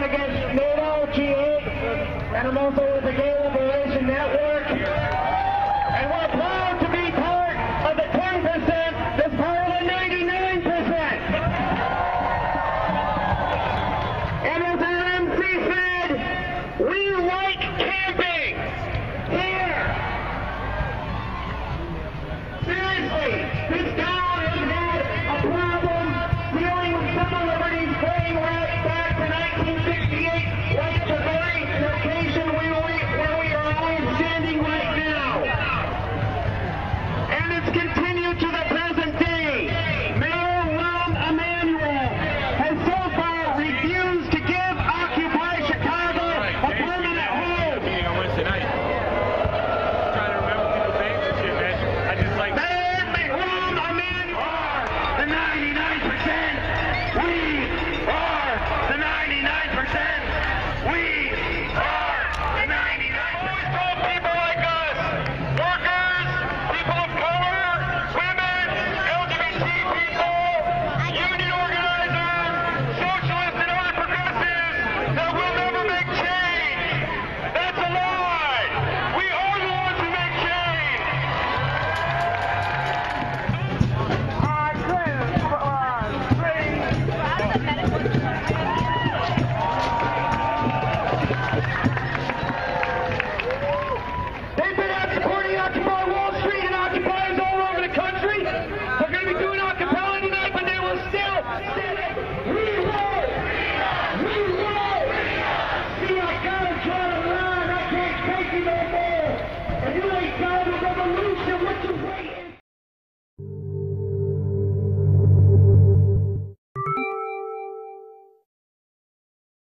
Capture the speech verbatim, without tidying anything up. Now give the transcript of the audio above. Against NATO, G eight, and I'm also with the Gala.